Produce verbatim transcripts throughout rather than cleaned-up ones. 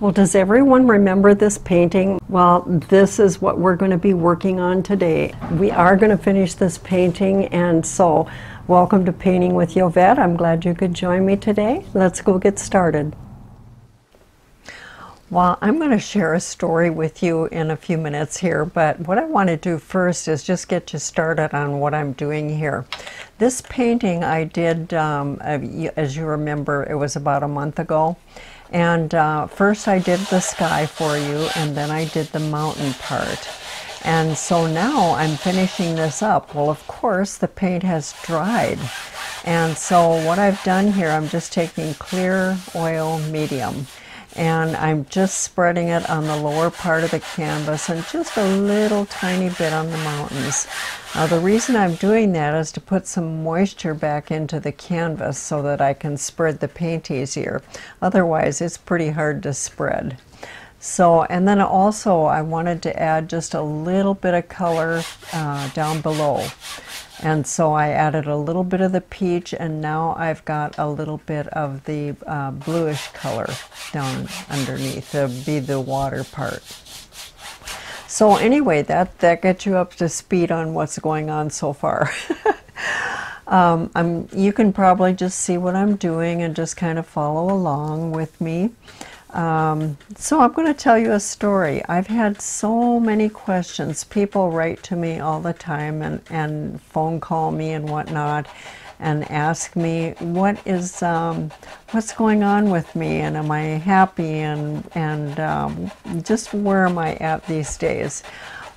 Well, does everyone remember this painting? Well, this is what we're going to be working on today. We are going to finish this painting, and so welcome to Painting with Yovette. I'm glad you could join me today. Let's go get started. Well, I'm going to share a story with you in a few minutes here, but what I want to do first is just get you started on what I'm doing here. This painting I did, um, as you remember, it was about a month ago. And uh, first I did the sky for you, and then I did the mountain part. And so now I'm finishing this up. Well, of course, the paint has dried. And so what I've done here, I'm just taking clear oil medium, and I'm just spreading it on the lower part of the canvas and just a little tiny bit on the mountains. Now, the reason I'm doing that is to put some moisture back into the canvas so that I can spread the paint easier. Otherwise, it's pretty hard to spread. So, and then also I wanted to add just a little bit of color uh, down below. And so I added a little bit of the peach, and now I've got a little bit of the uh, bluish color down underneath. It'll be the water part. So anyway, that, that gets you up to speed on what's going on so far. um, I'm, you can probably just see what I'm doing and just kind of follow along with me. Um, so I'm going to tell you a story. I've had so many questions. People write to me all the time and, and phone call me and whatnot and ask me, what is, um, what's going on with me, and am I happy, and, and um, just where am I at these days?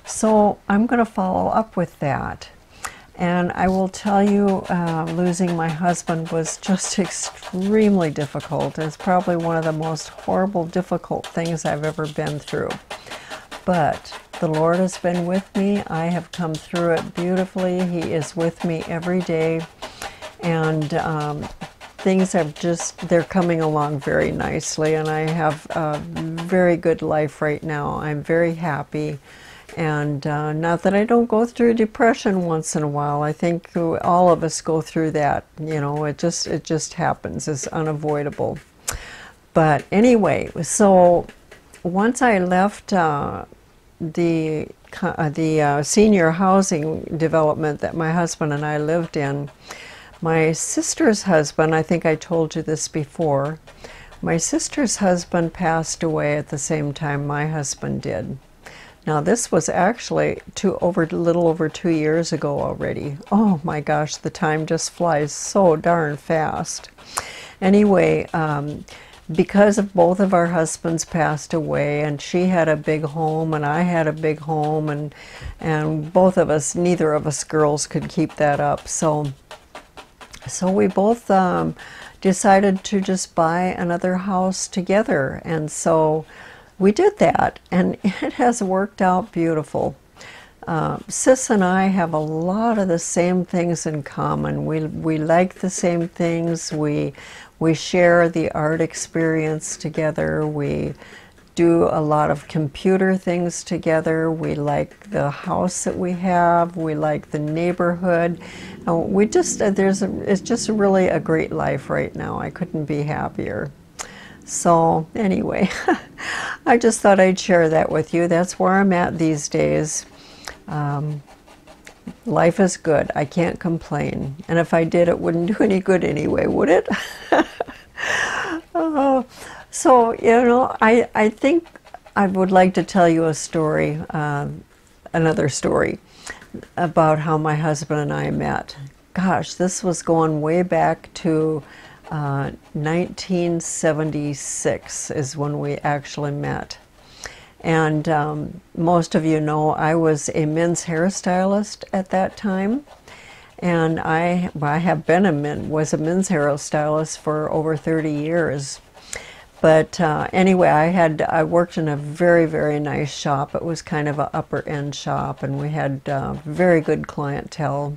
So I'm going to follow up with that. And I will tell you, uh, losing my husband was just extremely difficult. It's probably one of the most horrible, difficult things I've ever been through. But the Lord has been with me. I have come through it beautifully. He is with me every day. And um, things have just, they're coming along very nicely. And I have a very good life right now. I'm very happy. And uh, not that I don't go through depression once in a while. I think all of us go through that. You know, it just it just happens. It's unavoidable. But anyway, so once I left uh, the uh, the uh, senior housing development that my husband and I lived in, my sister's husband, I think I told you this before, my sister's husband passed away at the same time my husband did. Now, this was actually two over, a little over two years ago already. Oh my gosh, the time just flies so darn fast. Anyway, um, because of both of our husbands passed away, and she had a big home and I had a big home, and, and both of us, neither of us girls could keep that up. So, so we both um, decided to just buy another house together. And so we did that, and it has worked out beautiful. Uh, Sis and I have a lot of the same things in common. We, we like the same things. We, we share the art experience together. We do a lot of computer things together. We like the house that we have. We like the neighborhood. Uh, we just, uh, there's a, it's just really a great life right now. I couldn't be happier. So anyway, I just thought I'd share that with you. That's where I'm at these days. Um, life is good. I can't complain. And if I did, it wouldn't do any good anyway, would it? uh, so, you know, I, I think I would like to tell you a story, uh, another story, about how my husband and I met. Gosh, this was going way back to Uh, nineteen seventy-six is when we actually met. And um, most of you know I was a men's hairstylist at that time, and I, well, I have been a men, was a men's hairstylist for over thirty years. But uh, anyway, I had I worked in a very, very nice shop. It was kind of an upper-end shop, and we had uh, very good clientele.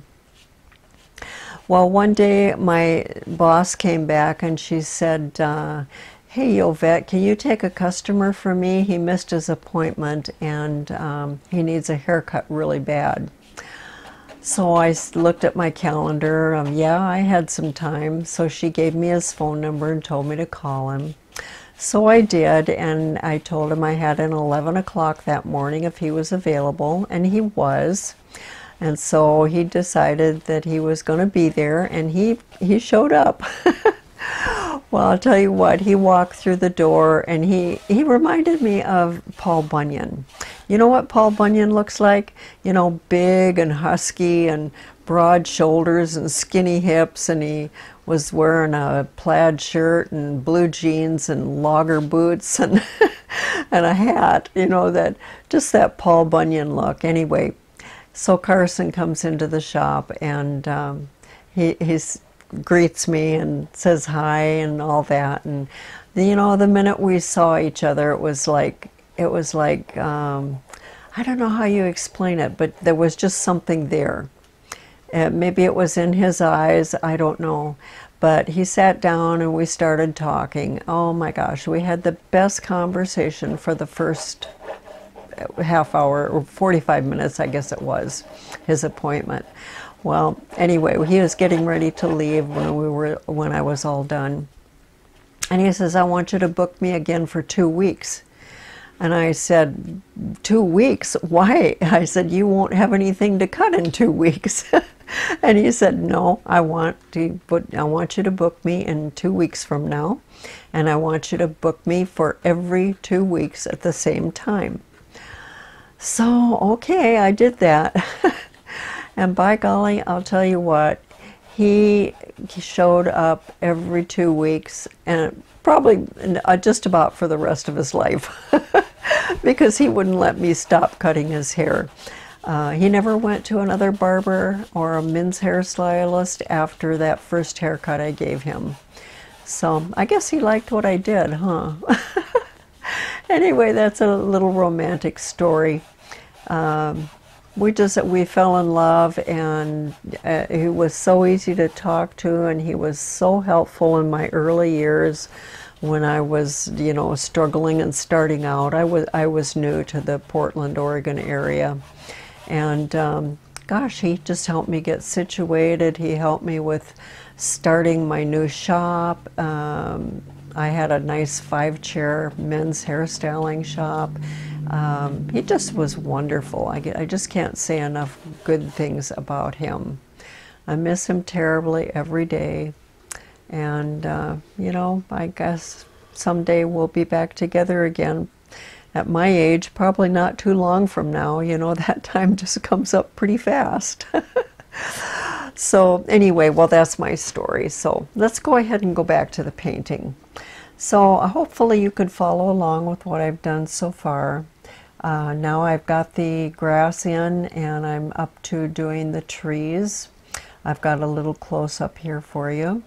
Well, one day my boss came back and she said, uh, hey, Yovette, can you take a customer for me? He missed his appointment, and um, he needs a haircut really bad. So I looked at my calendar. Um, yeah, I had some time. So she gave me his phone number and told me to call him. So I did, and I told him I had an eleven o'clock that morning if he was available, and he was. And so he decided that he was going to be there, and he, he showed up. Well, I'll tell you what, he walked through the door, and he, he reminded me of Paul Bunyan. You know what Paul Bunyan looks like? You know, big and husky and broad shoulders and skinny hips, and he was wearing a plaid shirt and blue jeans and logger boots and, and a hat, you know, that just that Paul Bunyan look. Anyway, so Carson comes into the shop, and um, he, he's... greets me and says hi and all that, and you know, the minute we saw each other, it was like it was like um, I don't know how you explain it, but there was just something there. Uh, maybe it was in his eyes, I don't know, but he sat down and we started talking. Oh my gosh, we had the best conversation for the first half hour or forty-five minutes, I guess it was, his appointment. Well, anyway, he was getting ready to leave when we were when I was all done, and he says, "I want you to book me again for two weeks." And I said, two weeks? Why? I said, you won't have anything to cut in two weeks. And he said, no, I want to, but I want you to book me in two weeks from now, and I want you to book me for every two weeks at the same time. So, okay, I did that. And by golly, I'll tell you what, he showed up every two weeks, and probably just about for the rest of his life, because he wouldn't let me stop cutting his hair. Uh, he never went to another barber or a men's hairstylist after that first haircut I gave him. So I guess he liked what I did, huh? Anyway, that's a little romantic story. Um, We just, we fell in love, and uh, he was so easy to talk to, and he was so helpful in my early years when I was, you know, struggling and starting out. I was, I was new to the Portland, Oregon area, and um, gosh, he just helped me get situated. He helped me with starting my new shop. Um, I had a nice five-chair men's hairstyling shop. Um, he just was wonderful. I, I just can't say enough good things about him. I miss him terribly every day. And, uh, you know, I guess someday we'll be back together again. At my age, probably not too long from now. You know, that time just comes up pretty fast. So anyway, well, that's my story. So let's go ahead and go back to the painting. So hopefully you can follow along with what I've done so far. Uh, now I've got the grass in, and I'm up to doing the trees. I've got a little close-up here for you.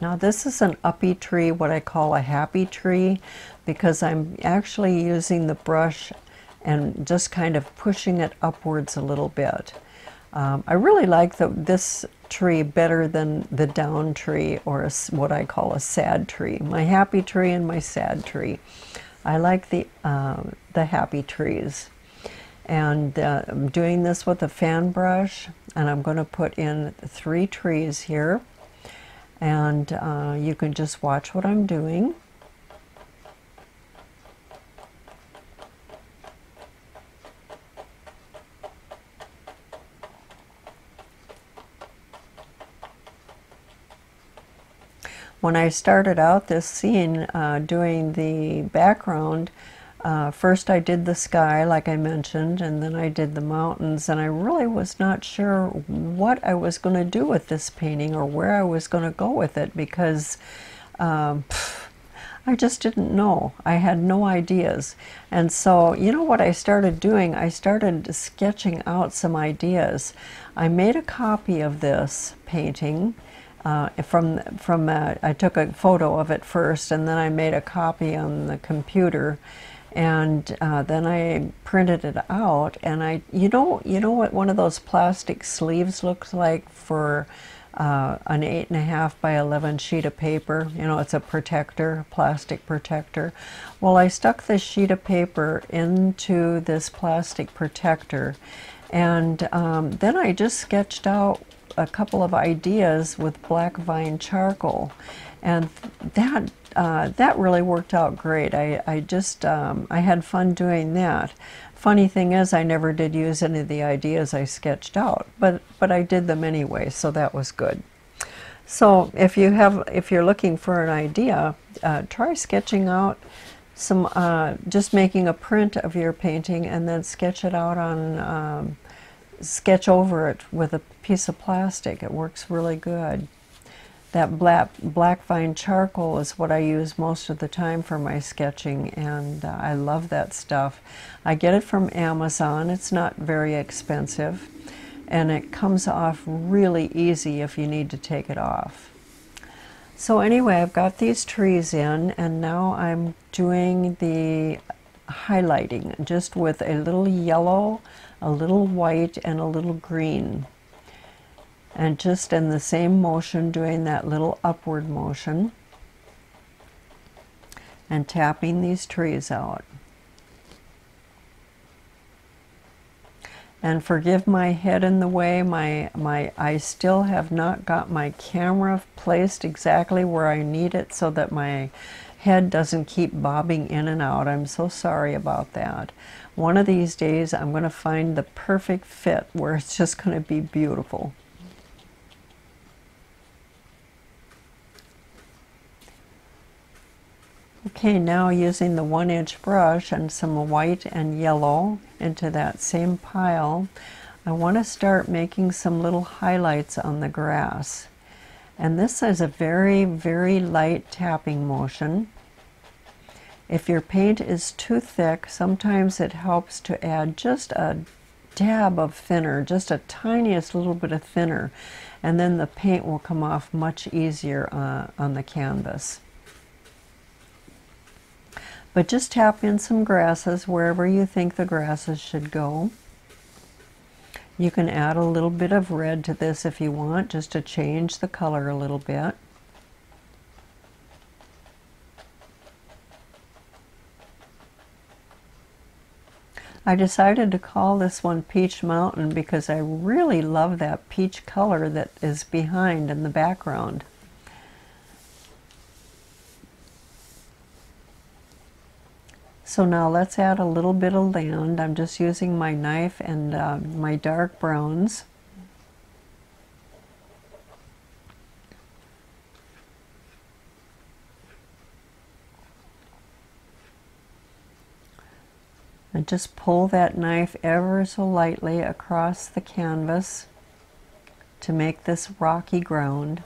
Now this is an uppy tree, what I call a happy tree, because I'm actually using the brush and just kind of pushing it upwards a little bit. Um, I really like the, this tree better than the down tree, or a, what I call a sad tree. My happy tree and my sad tree. I like the, uh, the happy trees. And uh, I'm doing this with a fan brush, and I'm going to put in three trees here. And uh, you can just watch what I'm doing. When I started out this scene uh, doing the background, uh, first I did the sky, like I mentioned, and then I did the mountains, and I really was not sure what I was going to do with this painting or where I was going to go with it, because um, pff, I just didn't know. I had no ideas. And so, you know what I started doing? I started sketching out some ideas. I made a copy of this painting. Uh, from from uh, I took a photo of it first, and then I made a copy on the computer, and uh, then I printed it out. And I, you know, you know what one of those plastic sleeves looks like for uh, an eight and a half by eleven sheet of paper. You know, it's a protector, plastic protector. Well, I stuck this sheet of paper into this plastic protector, and um, then I just sketched out a couple of ideas with black vine charcoal, and that uh, that really worked out great. I, I just, um, I had fun doing that. Funny thing is, I never did use any of the ideas I sketched out, but, but I did them anyway, so that was good. So if you have, if you're looking for an idea, uh, try sketching out some, uh, just making a print of your painting and then sketch it out on, um, sketch over it with a piece of plastic. It works really good. That black, black vine charcoal is what I use most of the time for my sketching, and uh, I love that stuff. I get it from Amazon. It's not very expensive, and it comes off really easy if you need to take it off. So anyway, I've got these trees in, and now I'm doing the highlighting just with a little yellow, a little white, and a little green. And just in the same motion, doing that little upward motion and tapping these trees out. And forgive my head in the way, my, my, I still have not got my camera placed exactly where I need it so that my head doesn't keep bobbing in and out. I'm so sorry about that. One of these days I'm going to find the perfect fit where it's just going to be beautiful. Okay, now using the one inch brush and some white and yellow into that same pile, I want to start making some little highlights on the grass. And this is a very, very light tapping motion. If your paint is too thick, sometimes it helps to add just a dab of thinner, just a tiniest little bit of thinner, and then the paint will come off much easier uh, on the canvas. But just tap in some grasses wherever you think the grasses should go. You can add a little bit of red to this if you want, just to change the color a little bit. I decided to call this one Peach Mountain because I really love that peach color that is behind in the background. So now let's add a little bit of land. I'm just using my knife and uh, my dark browns. And just pull that knife ever so lightly across the canvas to make this rocky ground.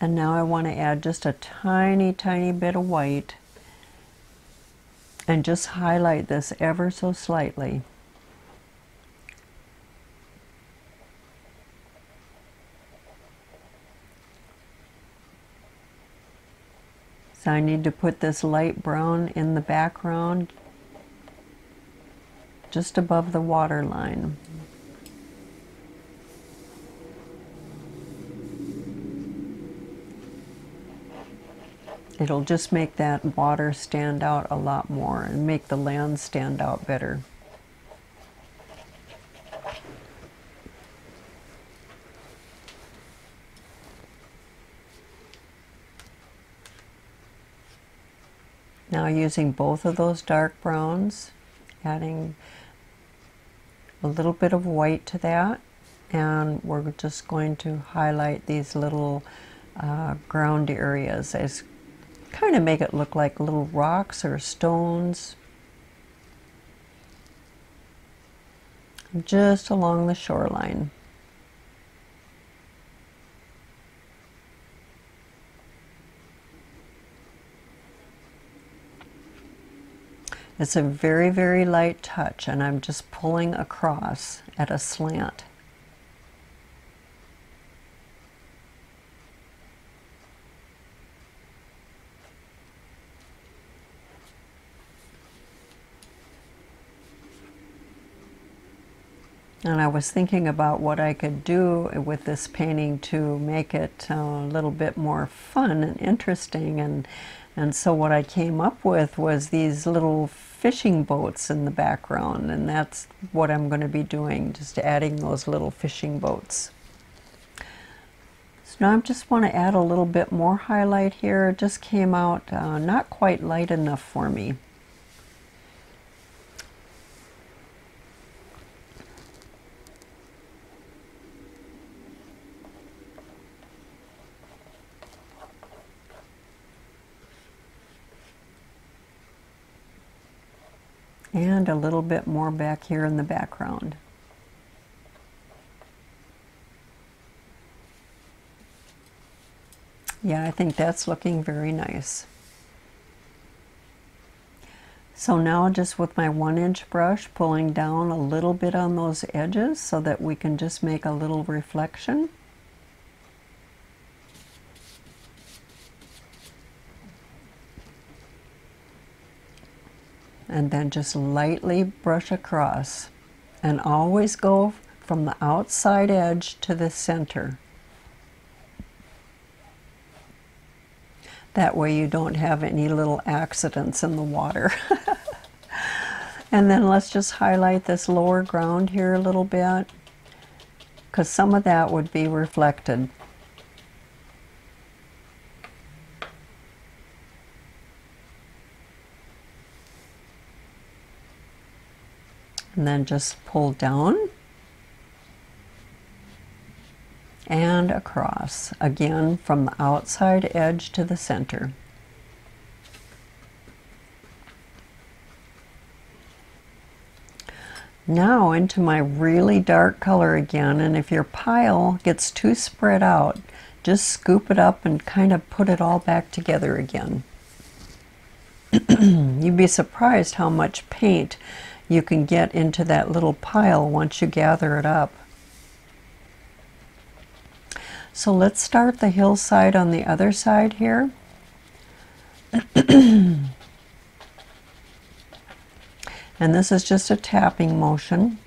And now I want to add just a tiny, tiny bit of white and just highlight this ever so slightly. So I need to put this light brown in the background just above the water line. It'll just make that water stand out a lot more and make the land stand out better. Now using both of those dark browns, adding a little bit of white to that, and we're just going to highlight these little uh, ground areas as kind of make it look like little rocks or stones just along the shoreline. It's a very, very light touch, and I'm just pulling across at a slant. And I was thinking about what I could do with this painting to make it uh, a little bit more fun and interesting. And, and so what I came up with was these little fishing boats in the background. And that's what I'm going to be doing, just adding those little fishing boats. So now I just want to add a little bit more highlight here. It just came out uh, not quite light enough for me. And a little bit more back here in the background. Yeah, I think that's looking very nice. So now just with my one inch brush, pulling down a little bit on those edges so that we can just make a little reflection. And then just lightly brush across, and always go from the outside edge to the center. That way you don't have any little accidents in the water. And then let's just highlight this lower ground here a little bit, because some of that would be reflected. And then just pull down and across, again from the outside edge to the center. Now into my really dark color again, and if your pile gets too spread out, just scoop it up and kind of put it all back together again. You'd be surprised how much paint you can get into that little pile once you gather it up. So let's start the hillside on the other side here. And this is just a tapping motion.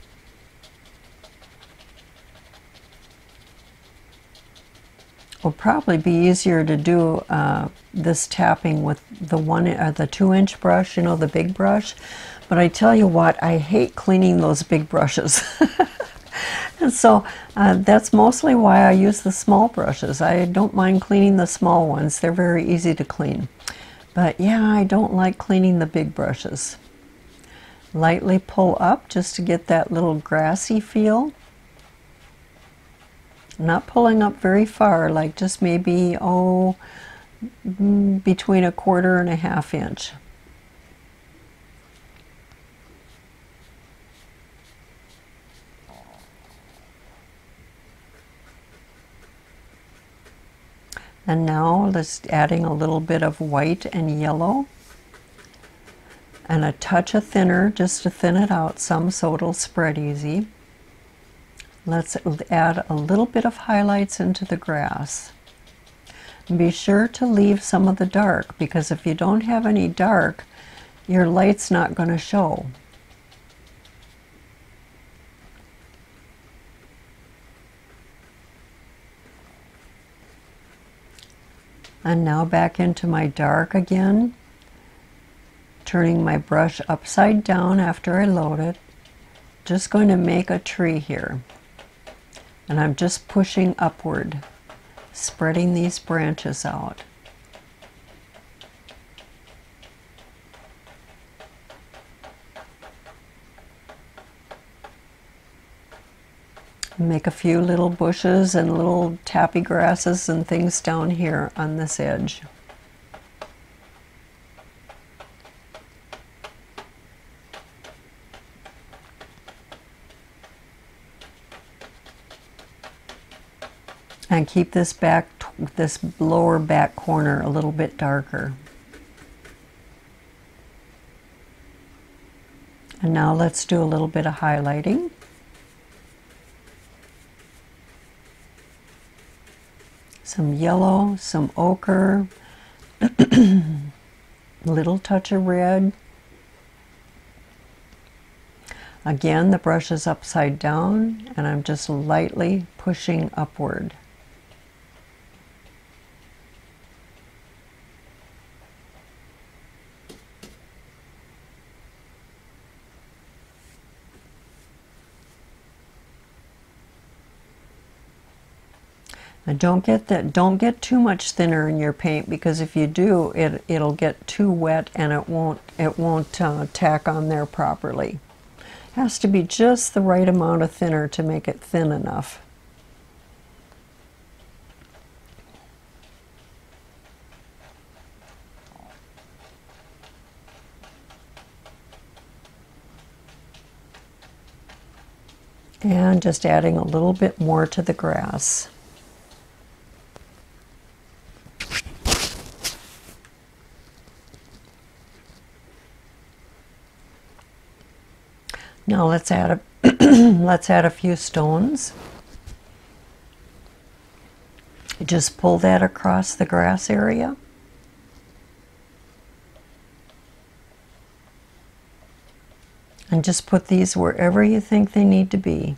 Will probably be easier to do uh, this tapping with the one or the two inch brush, you know, the big brush. But I tell you what, I hate cleaning those big brushes. And so uh, that's mostly why I use the small brushes. I don't mind cleaning the small ones. They're very easy to clean. But yeah, I don't like cleaning the big brushes. Lightly pull up just to get that little grassy feel. Not pulling up very far, like just maybe, oh, between a quarter and a half inch. And now just adding a little bit of white and yellow and a touch of thinner just to thin it out some so it'll spread easy. Let's add a little bit of highlights into the grass. Be sure to leave some of the dark, because if you don't have any dark, your light's not going to show. And now back into my dark again, turning my brush upside down after I load it. Just going to make a tree here. And I'm just pushing upward, spreading these branches out. Make a few little bushes and little tappy grasses and things down here on this edge. And keep this back, this lower back corner a little bit darker. And now let's do a little bit of highlighting. Some yellow, some ochre, little touch of red. Again, the brush is upside down, and I'm just lightly pushing upward. And don't get that, don't get too much thinner in your paint, because if you do, it, it'll get too wet and it won't, it won't uh, tack on there properly. It has to be just the right amount of thinner to make it thin enough. And just adding a little bit more to the grass. Now let's add a let's add a few stones. Just pull that across the grass area. And just put these wherever you think they need to be.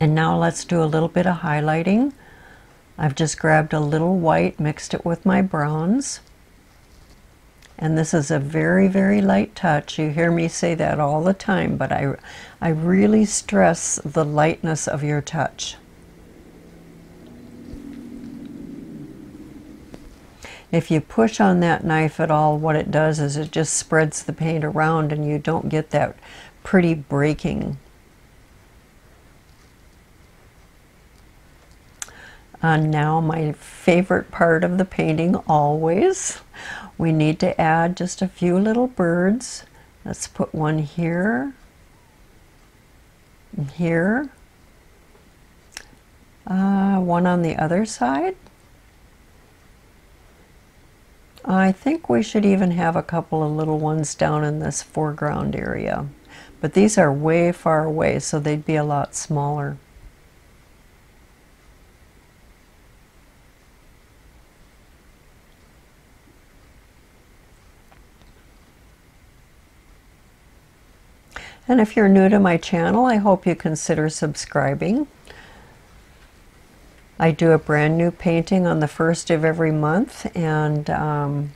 And now let's do a little bit of highlighting. I've just grabbed a little white, mixed it with my browns. And this is a very, very light touch. You hear me say that all the time, but I, I really stress the lightness of your touch. If you push on that knife at all, what it does is it just spreads the paint around and you don't get that pretty breaking. Uh, now my favorite part of the painting always. We need to add just a few little birds. Let's put one here, and here, uh, one on the other side. I think we should even have a couple of little ones down in this foreground area. But these are way far away, so they'd be a lot smaller. And if you're new to my channel, I hope you consider subscribing. I do a brand new painting on the first of every month, and um,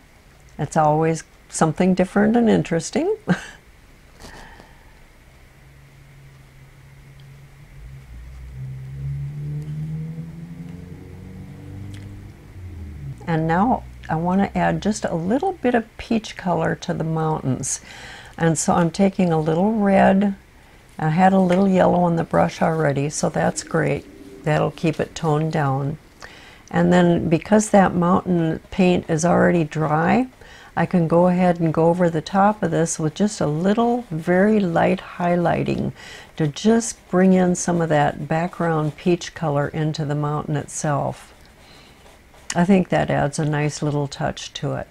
it's always something different and interesting. And now I want to add just a little bit of peach color to the mountains. And so I'm taking a little red. I had a little yellow on the brush already, so that's great. That'll keep it toned down. And then because that mountain paint is already dry, I can go ahead and go over the top of this with just a little very light highlighting to just bring in some of that background peach color into the mountain itself. I think that adds a nice little touch to it.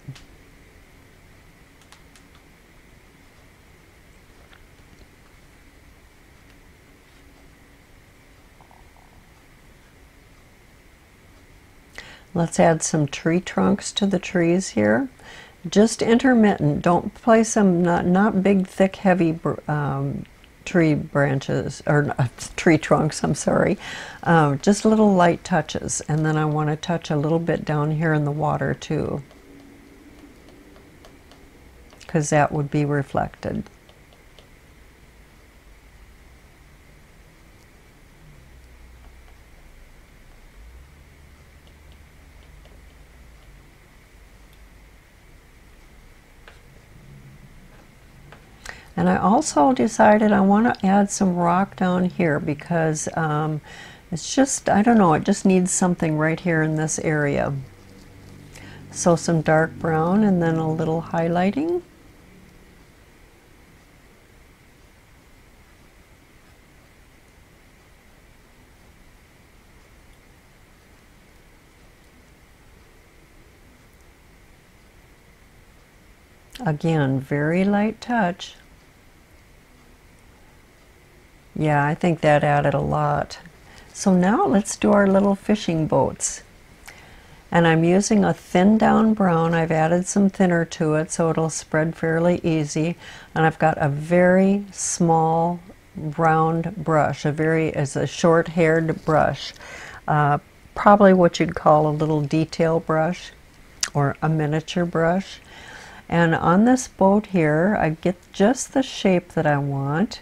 Let's add some tree trunks to the trees here. Just intermittent. Don't place them, not, not big, thick, heavy um, tree branches, or uh, tree trunks, I'm sorry. Uh, just little light touches. And then I want to touch a little bit down here in the water too, because that would be reflected. And I also decided I want to add some rock down here because um, it's just, I don't know, it just needs something right here in this area. So some dark brown and then a little highlighting. Again, very light touch. Yeah, I think that added a lot. So now let's do our little fishing boats. And I'm using a thin down brown. I've added some thinner to it so it'll spread fairly easy. And I've got a very small round brush, a very, it's a short-haired brush. Uh, probably what you'd call a little detail brush or a miniature brush. And on this boat here, I get just the shape that I want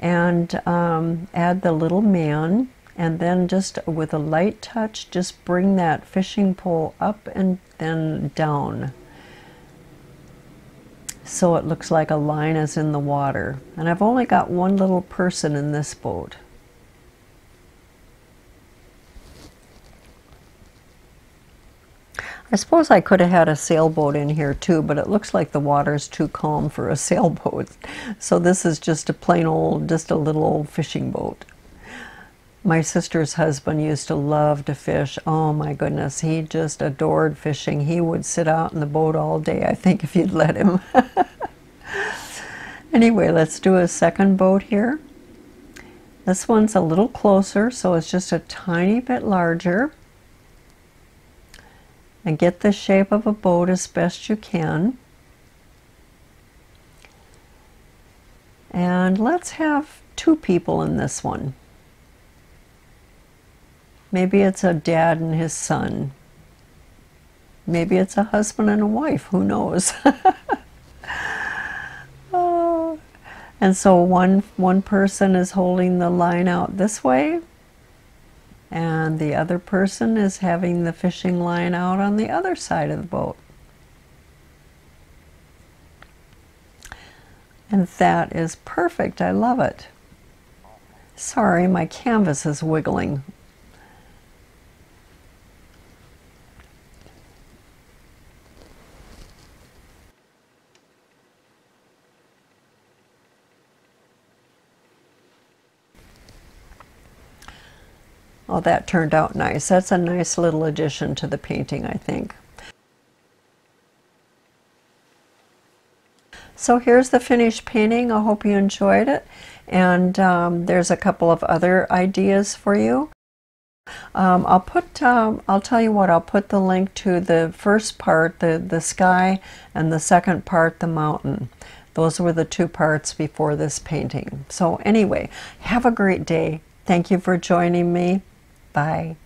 and um, add the little man. And then just with a light touch, just bring that fishing pole up and then down. So it looks like a line is in the water. And I've only got one little person in this boat. I suppose I could have had a sailboat in here too, but it looks like the water's too calm for a sailboat. So this is just a plain old, just a little old fishing boat. My sister's husband used to love to fish. Oh my goodness, he just adored fishing. He would sit out in the boat all day, I think, if you'd let him. Anyway, let's do a second boat here. This one's a little closer, so it's just a tiny bit larger. And get the shape of a boat as best you can. And let's have two people in this one. Maybe it's a dad and his son. Maybe it's a husband and a wife, who knows? Oh. And so one, one person is holding the line out this way, and the other person is having the fishing line out on the other side of the boat. And that is perfect, I love it. Sorry, my canvas is wiggling. Oh, that turned out nice. That's a nice little addition to the painting, I think. So here's the finished painting. I hope you enjoyed it. And um, there's a couple of other ideas for you. Um, I'll put, um, I'll tell you what, I'll put the link to the first part, the, the sky, and the second part, the mountain. Those were the two parts before this painting. So anyway, have a great day. Thank you for joining me. Bye.